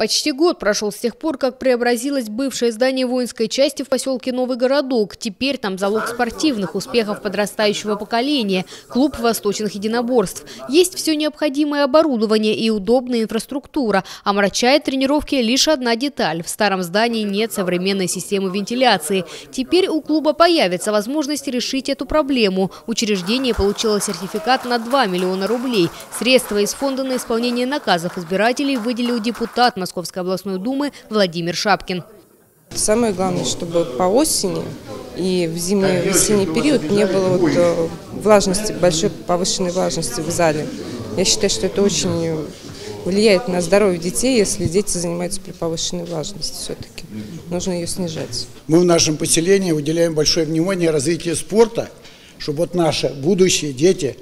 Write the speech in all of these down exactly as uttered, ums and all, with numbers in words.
Почти год прошел с тех пор, как преобразилось бывшее здание воинской части в поселке Новый городок. Теперь там залог спортивных успехов подрастающего поколения, клуб восточных единоборств. Есть все необходимое оборудование и удобная инфраструктура. Омрачает тренировки лишь одна деталь. В старом здании нет современной системы вентиляции. Теперь у клуба появится возможность решить эту проблему. Учреждение получило сертификат на два миллиона рублей. Средства из фонда на исполнение наказов избирателей выделил депутат Московской областной думы Владимир Шапкин. Самое главное, чтобы по осени и в зимний, весенний период не было вот влажности, большой повышенной влажности в зале. Я считаю, что это очень влияет на здоровье детей, если дети занимаются при повышенной влажности все-таки. Нужно ее снижать. Мы в нашем поселении уделяем большое внимание развитию спорта, чтобы вот наши будущие дети,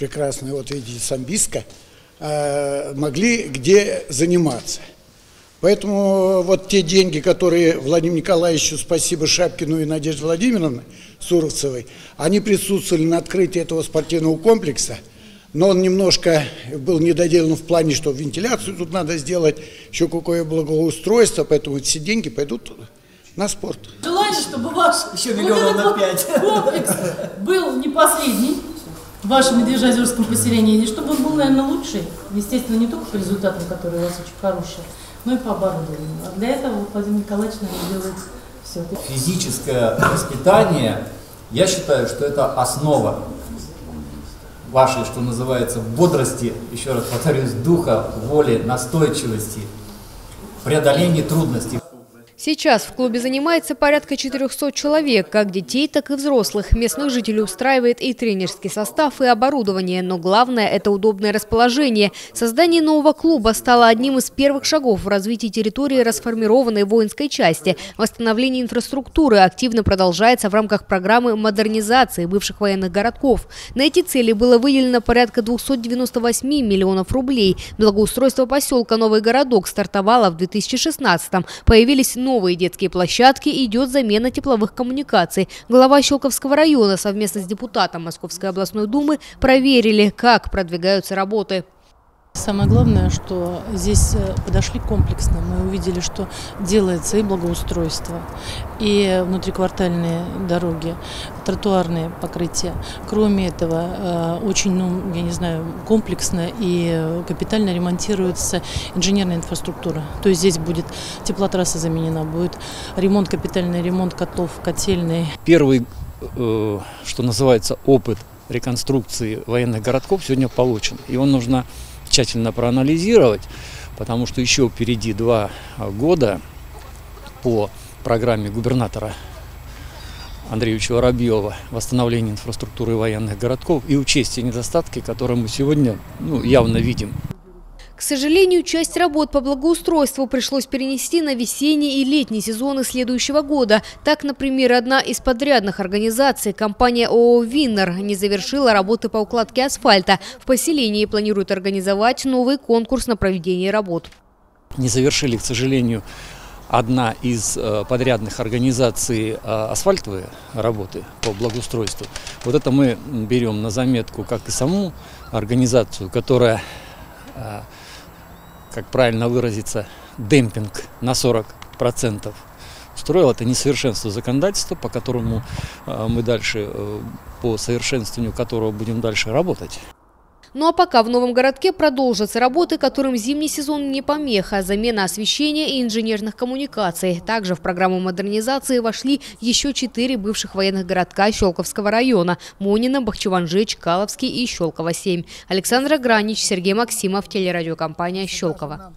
прекрасные, вот видите, самбистка, могли где заниматься. Поэтому вот те деньги, которые Владимиру Николаевичу, спасибо Шапкину и Надежде Владимировне Суровцевой, они присутствовали на открытии этого спортивного комплекса, но он немножко был недоделан в плане, что вентиляцию тут надо сделать, еще какое благоустройство, поэтому все деньги пойдут на спорт. Желаю, чтобы ваш еще миллионов на пять комплекс был не последний в вашем Медвежьозерском поселении, и чтобы он был, наверное, лучший, естественно, не только по результатам, которые у вас очень хорошие, но и по оборудованию. А для этого Владимир Николаевич, наверное, делает все. Физическое воспитание, я считаю, что это основа вашей, что называется, бодрости, еще раз повторюсь, духа, воли, настойчивости, преодоления трудностей. Сейчас в клубе занимается порядка четырёхсот человек, как детей, так и взрослых. Местных жителей устраивает и тренерский состав, и оборудование. Но главное – это удобное расположение. Создание нового клуба стало одним из первых шагов в развитии территории расформированной воинской части. Восстановление инфраструктуры активно продолжается в рамках программы модернизации бывших военных городков. На эти цели было выделено порядка двухсот девяноста восьми миллионов рублей. Благоустройство поселка Новый городок стартовало в две тысячи шестнадцатом. Появились новые Новые детские площадки, идет замена тепловых коммуникаций. Глава Щелковского района совместно с депутатом Московской областной думы проверили, как продвигаются работы. Самое главное, что здесь подошли комплексно. Мы увидели, что делается и благоустройство, и внутриквартальные дороги, тротуарные покрытия. Кроме этого, очень, ну, я не знаю, комплексно и капитально ремонтируется инженерная инфраструктура. То есть здесь будет теплотрасса заменена, будет ремонт, капитальный ремонт котлов, котельной. Первый, что называется, опыт реконструкции военных городков сегодня получен, и он нужно тщательно проанализировать, потому что еще впереди два года по программе губернатора Андреевича Воробьева «Восстановление инфраструктуры военных городков», и учесть те недостатки, которые мы сегодня, ну, явно видим. К сожалению, часть работ по благоустройству пришлось перенести на весенний и летний сезоны следующего года. Так, например, одна из подрядных организаций, компания ООО «Виннер», не завершила работы по укладке асфальта. В поселении планируют организовать новый конкурс на проведение работ. Не завершили, к сожалению, одна из подрядных организаций асфальтовые работы по благоустройству. Вот это мы берем на заметку, как и саму организацию, которая, как правильно выразиться, демпинг на сорок процентов устроил. Это несовершенство законодательства, по которому мы дальше, по совершенствованию которого будем дальше работать. Ну а пока в Новом городке продолжатся работы, которым зимний сезон не помеха. Замена освещения и инженерных коммуникаций. Также в программу модернизации вошли еще четыре бывших военных городка Щелковского района: Монина, Бахчеванжи, Чкаловский и Щелково семь. Александра Гранич, Сергей Максимов, телерадиокомпания «Щелково».